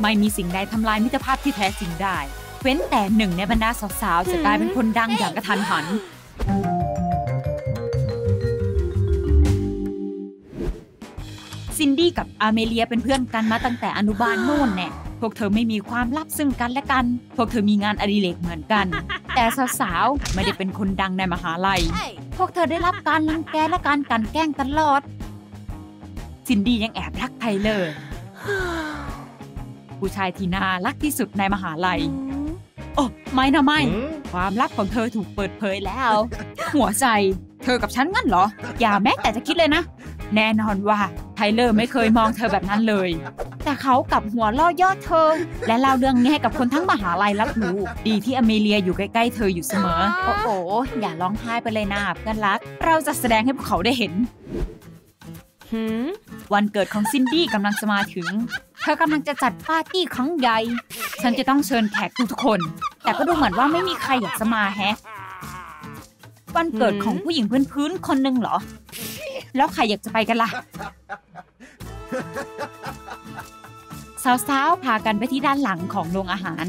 ไม่มีสิ่งใดทำลายมิตรภาพที่แท้จริงได้เว้นแต่หนึ่งในบรรดาสาวๆจะกลายเป็นคนดังอย่างกระทันหันซินดี้กับอเมเลียเป็นเพื่อนกันมาตั้งแต่อนุบาลโน่นแน่พวกเธอไม่มีความลับซึ่งกันและกันพวกเธอมีงานอดิเรกเหมือนกันแต่สาวๆไม่ได้เป็นคนดังในมหาลัยพวกเธอได้รับการรังแกและการกลั่นแกล้งตลอดซินดี้ยังแอบรักไทเลอร์ผู้ชายที่น่ารักที่สุดในมหาลัยโอ้ไม่นะไม่ความลับของเธอถูกเปิดเผยแล้วหัวใจเธอกับฉันงั้นเหรออย่าแม้แต่จะคิดเลยนะแน่นอนว่าไทเลอร์ไม่เคยมองเธอแบบนั้นเลยแต่เขากับหัวล่อย่อเธอและเล่าเรื่องนี้ให้กับคนทั้งมหาลัยรับรู้ดีที่อเมเลียอยู่ใกล้ๆเธออยู่เสมอโอ้โหอย่าร้องไห้ไปเลยนะเพื่อนรักเราจะแสดงให้พวกเขาได้เห็นวันเกิดของซินดี้กำลังจะมาถึงเธอกำลังจะจัดปาร์ตี้ครั้งใหญ่ฉันจะต้องเชิญแขกทุกคนแต่ก็ดูเหมือนว่าไม่มีใครอยากจะมาแฮะวันเกิดของผู้หญิงพื้นๆคนหนึ่งเหรอแล้วใครอยากจะไปกันล่ะสาวๆพากันไปที่ด้านหลังของโรงอาหาร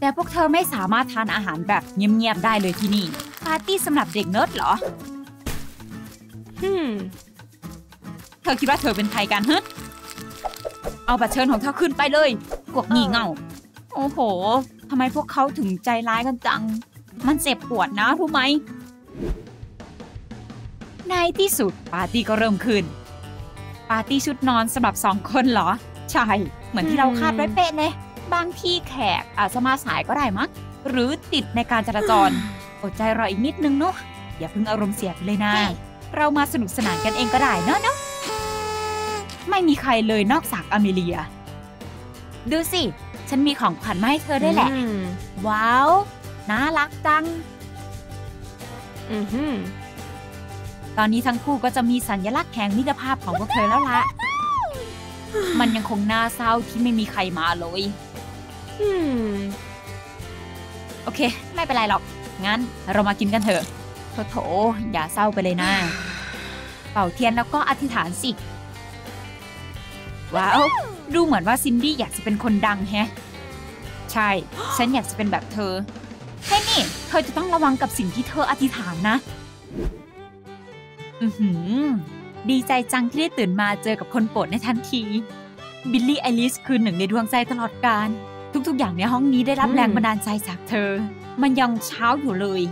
แต่พวกเธอไม่สามารถทานอาหารแบบเงียบๆได้เลยที่นี่ปาร์ตี้สำหรับเด็กเนิร์ดเหรอเธอคิดว่าเธอเป็นใครกันฮะเอาบัตรเชิญของเธอขึ้นไปเลยพวกงี่เง่าโอ้โหทำไมพวกเขาถึงใจร้ายกันจังมันเจ็บปวดนะรู้ไหมในที่สุดปาร์ตี้ก็เริ่มขึ้นปาร์ตี้ชุดนอนสำหรับสองคนเหรอใช่เหมือนที่เราคาดไว้เป๊ะเลยบางที่แขกอาจจะมาสายก็ได้มั้งหรือติดในการจราจรอดใจรออีกนิดนึงเนาะอย่าเพิ่งอารมณ์เสียไปเลยนะเรามาสนุกสนานกันเองก็ได้เนาะไม่มีใครเลยนอกจากอเมเลียดูสิฉันมีของขวัญมาให้เธอได้แหละว้าวน่ารักจังตอนนี้ทั้งคู่ก็จะมีสัญลักษณ์แห่งมิตรภาพของพวกเธอแล้วล่ะมันยังคงน่าเศร้าที่ไม่มีใครมาเลยโอเคไม่เป็นไรหรอกงั้นเรามากินกันเถอะโถอย่าเศร้าไปเลยนะเป่าเทียนแล้วก็อธิษฐานสิว้าวดูเหมือนว่าซินดี้อยากจะเป็นคนดังแฮะใช่ฉันอยากจะเป็นแบบเธอแค่นี้เธอจะต้องระวังกับสิ่งที่เธออธิษฐานนะดีใจจังที่ได้ตื่นมาเจอกับคนโปรดในทันทีบิลลี่ไอริสคือหนึ่งในดวงใจตลอดกาลทุกๆอย่างในห้องนี้ได้รับแรงบันดาลใจจากเธอมันยังเช้าอยู่เลย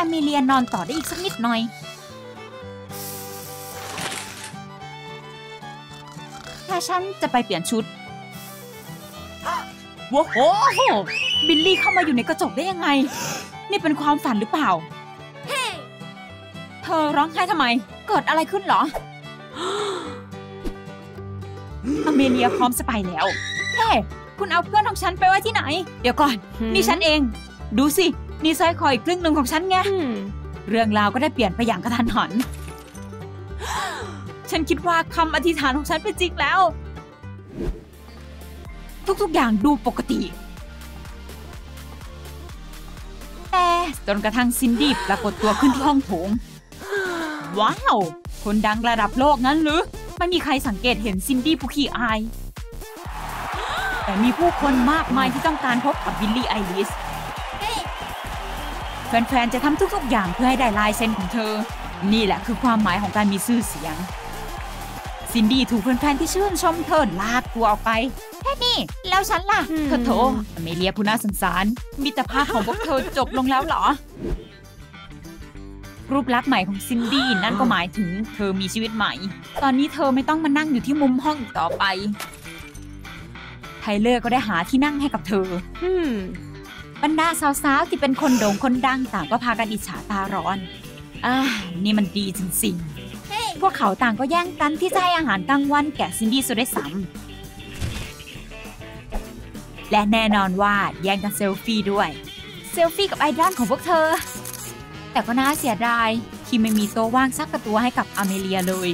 อเมเลียนอนต่อได้อีกสักนิดหน่อยฉันจะไปเปลี่ยนชุดว้าวบิลลี่เข้ามาอยู่ในกระจกได้ยังไงนี่เป็นความฝันหรือเปล่าเธอร้องไห้ทำไมเกิดอะไรขึ้นหรออเมเลียพร้อมจะไปแล้วเฮ้คุณเอาเพื่อนของฉันไปไว้ที่ไหนเดี๋ยวก่อนนี่ฉันเองดูสินี่สร้อยคออีกครึ่งหนึ่งของฉันไงเรื่องราวก็ได้เปลี่ยนไปอย่างกระทันหันฉันคิดว่าคำอธิษฐานของฉันเป็นจริงแล้วทุกๆอย่างดูปกติแต่จนกระทั่งซินดี้ปรากฏตัวขึ้นที่ห้องโถงว้าวคนดังระดับโลกนั้นหรือไม่มีใครสังเกตเห็นซินดี้ผู้ขี้อายแต่มีผู้คนมากมายที่ต้องการพบกับบิลลี่ไอริสแฟนๆจะทำทุกๆอย่างเพื่อให้ได้ลายเซ็นของเธอนี่แหละคือความหมายของการมีชื่อเสียงซินดี้ถูกแฟนๆที่ชื่นชมเธอลากตัวออกไปแค่นี้แล้วฉันล่ะเธอโถอเมเลียผู้น่าสงสารมิตรภาพของพวกเธอจบลงแล้วเหรอรูปลักษณ์ใหม่ของซินดี้นั่นก็หมายถึงเธอมีชีวิตใหม่ตอนนี้เธอไม่ต้องมานั่งอยู่ที่มุมห้องอีกต่อไปไทเลอร์ก็ได้หาที่นั่งให้กับเธอบรรดาสาวๆที่เป็นคนโด่งคนดังต่างก็พากันอิจฉาตาร้อนนี่มันดีจริงๆ พวกเขาต่างก็แย่งกันที่จะให้อาหารกลางวันแก่ซินดี้ซะด้วยซ้ำและแน่นอนว่าแย่งกันเซลฟี่ด้วยเซลฟี่กับไอดอลของพวกเธอแต่ก็น่าเสียดายที่ไม่มีโต๊ะว่างสักตัวให้กับอเมเลียเลย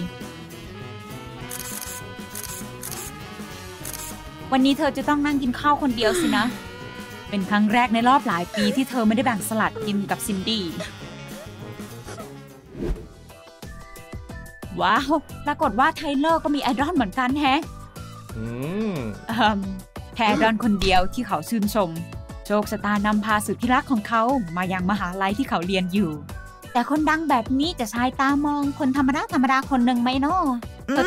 วันนี้เธอจะต้องนั่งกินข้าวคนเดียวสินะเป็นครั้งแรกในรอบหลายปีที่เธอไม่ได้แบ่งสลัดกินกับซินดี้ ว้าวปรากฏว่าไทเลอร์ก็มีไอดอลเหมือนกันแฮะแค่ไอดอลคนเดียวที่เขาชื่นชมโชคชะตานำพาสุดที่รักของเขามายังมหาลัยที่เขาเรียนอยู่แต่คนดังแบบนี้จะชายตามองคนธรรมดาคนหนึ่งไหมเนาะ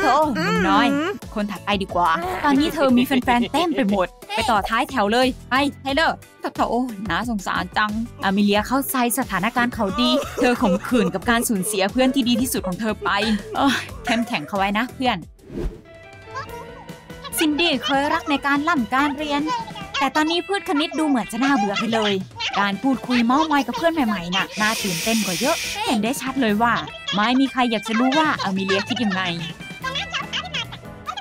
โถหนุ่มน้อยคนถัดไปดีกว่าตอนนี้เธอมีแฟนๆเต็มไปหมดไปต่อท้ายแถวเลยไอ้ไทเลอร์โถน่าสงสารจังอเมเลียเข้าใจสถานการณ์เขาดีเธอขมขื่นกับการสูญเสียเพื่อนที่ดีที่สุดของเธอไปเข้มแข็งเขาไว้นะเพื่อนซินดี้เคยรักในการล่ำการเรียนแต่ตอนนี้พืชคณิตดูเหมือนจะน่าเบื่อไปเลยการพูดคุยเมาท์มอยกับเพื่อนใหม่ๆน่ะน่าตื่นเต้นกว่าเยอะเห็นได้ชัดเลยว่าไม่มีใครอยากจะรู้ว่าอเมเลียคิดยังไง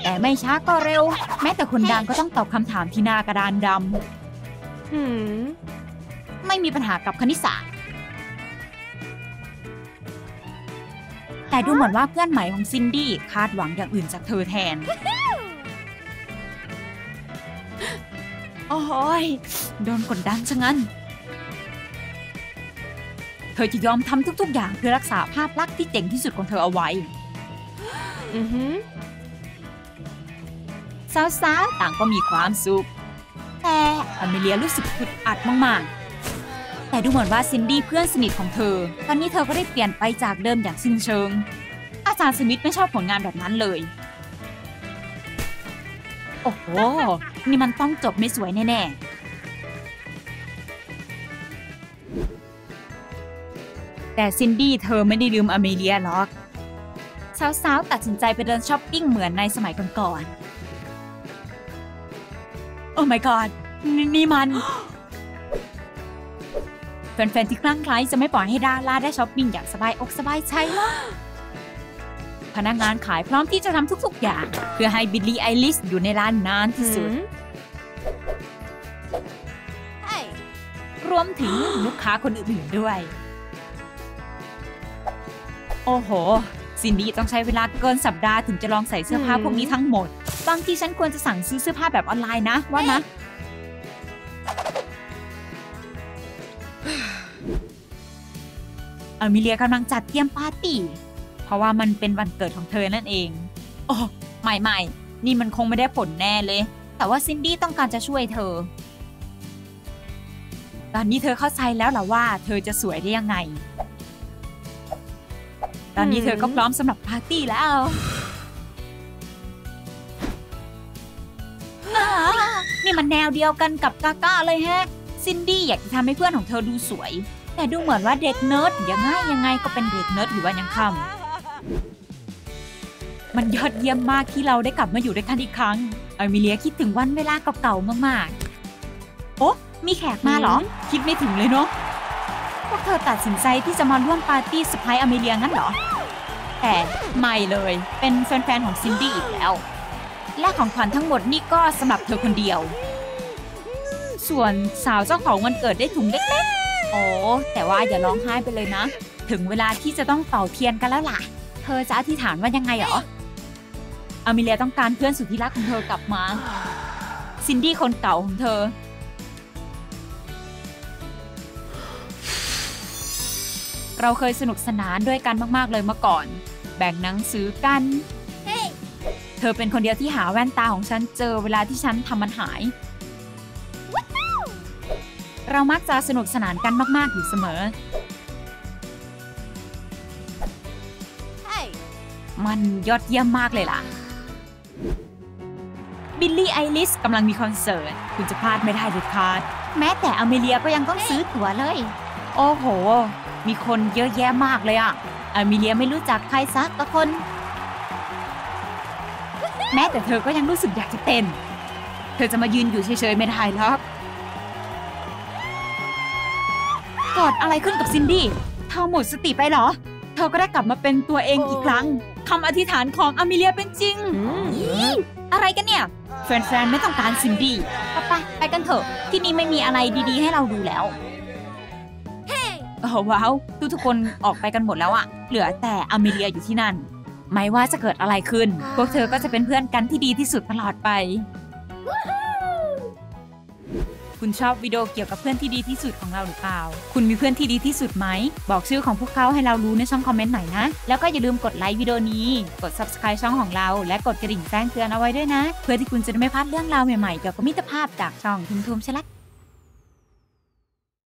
แต่ไม่ช้าก็เร็วแม้แต่คนดังก็ต้องตอบคำถามที่หน้ากระดานดำไม่มีปัญหากับคณิตศาสตร์แต่ดูเหมือนว่าเพื่อนใหม่ของซินดี้คาดหวังอย่างอื่นจากเธอแทนโอ้ยโดนกดดันซะงั้นเธอจะยอมทำทุกๆอย่างเพื่อรักษาภาพลักษณ์ที่เจ๋งที่สุดของเธอเอาไว้สาวๆต่างก็มีความสุขแต่อเมเลียรู้สึกอึดอัดมากๆแต่ดูเหมือนว่าซินดี้เพื่อนสนิทของเธอตอนนี้เธอก็ได้เปลี่ยนไปจากเดิมอย่างสิ้นเชิงอาจารย์สมิธไม่ชอบผลงานแบบนั้นเลยโอ้โหนี่มันต้องจบไม่สวยแน่ๆแต่ซินดี้เธอไม่ได้ลืมอเมเลียหรอกสาวๆตัดสินใจไปเดินช้อปปิ้งเหมือนในสมัยก่อนโอ้ my god นี่มันแฟนๆที่คลั่งไคล้จะไม่ปล่อยให้ดาราได้ช้อปปิ้งอย่างสบายอกสบายใจหรอกพนักงานขายพร้อมที่จะทำทุกๆอย่างเพื่อให้บิลลี่ไอลิชอยู่ในร้านนานที่สุดรวมถึงลูกค้าคนอื่นๆด้วยโอ้โหซินดี้ต้องใช้เวลาเกินสัปดาห์ถึงจะลองใส่เสื้อผ้าพวกนี้ทั้งหมดบางทีฉันควรจะสั่งซื้อเสื้อผ้าแบบออนไลน์นะว่านะอเมเลียกำลังจัดเตรียมปาร์ตี้เพราะว่ามันเป็นวันเกิดของเธอนั่นเองโอ้ไม่นี่มันคงไม่ได้ผลแน่เลยแต่ว่าซินดี้ต้องการจะช่วยเธอตอนนี้เธอเข้าใจแล้วหรอว่าเธอจะสวยได้ยังไงตอนนี้เธอก็พร้อมสำหรับปาร์ตี้แล้วนี่มันแนวเดียวกันกับกาก้าเลยแฮะซินดี้อยากจะทำให้เพื่อนของเธอดูสวยแต่ดูเหมือนว่าเด็กเนิร์ดยังไงก็เป็นเด็กเนิร์ดอยู่วันยังค่ำมันยอดเยี่ยมมากที่เราได้กลับมาอยู่ด้วยกันอีกครั้งอเมเลียคิดถึงวันเวลาเก่าๆมากๆโอ๊ะมีแขกมาหรอคิดไม่ถึงเลยเนาะพวกเธอตัดสินใจที่จะมาร่วมปาร์ตี้เซอร์ไพรส์อเมเลียงั้นหรอแต่ไม่เลยเป็นแฟนๆของซินดี้อีกแล้วและของขวัญทั้งหมดนี่ก็สำหรับเธอคนเดียวส่วนสาวเจ้าของวันเกิดได้ถุงเล็กๆโอ้แต่ว่าอย่าร้องไห้ไปเลยนะถึงเวลาที่จะต้องเป่าเทียนกันแล้วล่ะเธอจะอธิษฐานว่ายังไงหรออเมเลียต้องการเพื่อนสุดที่รักของเธอกลับมาซินดี้คนเก่าของเธอเราเคยสนุกสนานด้วยกันมากๆเลยเมื่อก่อนแบ่งหนังสือกันเธอเป็นคนเดียวที่หาแว่นตาของฉันเจอเวลาที่ฉันทำมันหาย เรามักจะสนุกสนานกันมากๆอยู่เสมอ มันยอดเยี่ยมมากเลยล่ะบิลลี่ไอลิชกำลังมีคอนเสิร์ตคุณจะพลาดไม่ได้เลยค่ะแม้แต่อเมเลียก็ยังต้องซื้อตั๋วเลยโอ้โหมีคนเยอะแยะมากเลยอ่ะอเมเลียไม่รู้จักใครสักคนแม้แต่เธอก็ยังรู้สึกอยากจะเต้นเธอจะมายืนอยู่เฉยๆไม่ได้หรอกเกิดอะไรขึ้นกับซินดี้เธอหมดสติไปหรอเธอก็ได้กลับมาเป็นตัวเองอีกครั้งคำอธิษฐานของอเมเลียเป็นจริงอะไรกันเนี่ยแฟนๆไม่ต้องการซินดี้ไปกันเถอะที่นี่ไม่มีอะไรดีๆให้เราดูแล้วโอ้ว้าวทุกคนออกไปกันหมดแล้วอะเหลือแต่อเมเลียอยู่ที่นั่นไม่ว่าจะเกิดอะไรขึ้นพวกเธอก็จะเป็นเพื่อนกันที่ดีที่สุดตลอดไป คุณชอบวิดีโอเกี่ยวกับเพื่อนที่ดีที่สุดของเราหรือเปล่าคุณมีเพื่อนที่ดีที่สุดไหมบอกชื่อของพวกเขาให้เรารู้ในช่องคอมเมนต์หน่อยนะแล้วก็อย่าลืมกดไลค์วิดีโอนี้กด Subscribe ช่องของเราและกดกระดิ่งแจ้งเตือนเอาไว้ด้วยนะเพื่อที่คุณจะไม่พลาดเรื่องราวใหม่ๆเกี่ยวกับมิตรภาพจากช่องทุ่มชลัก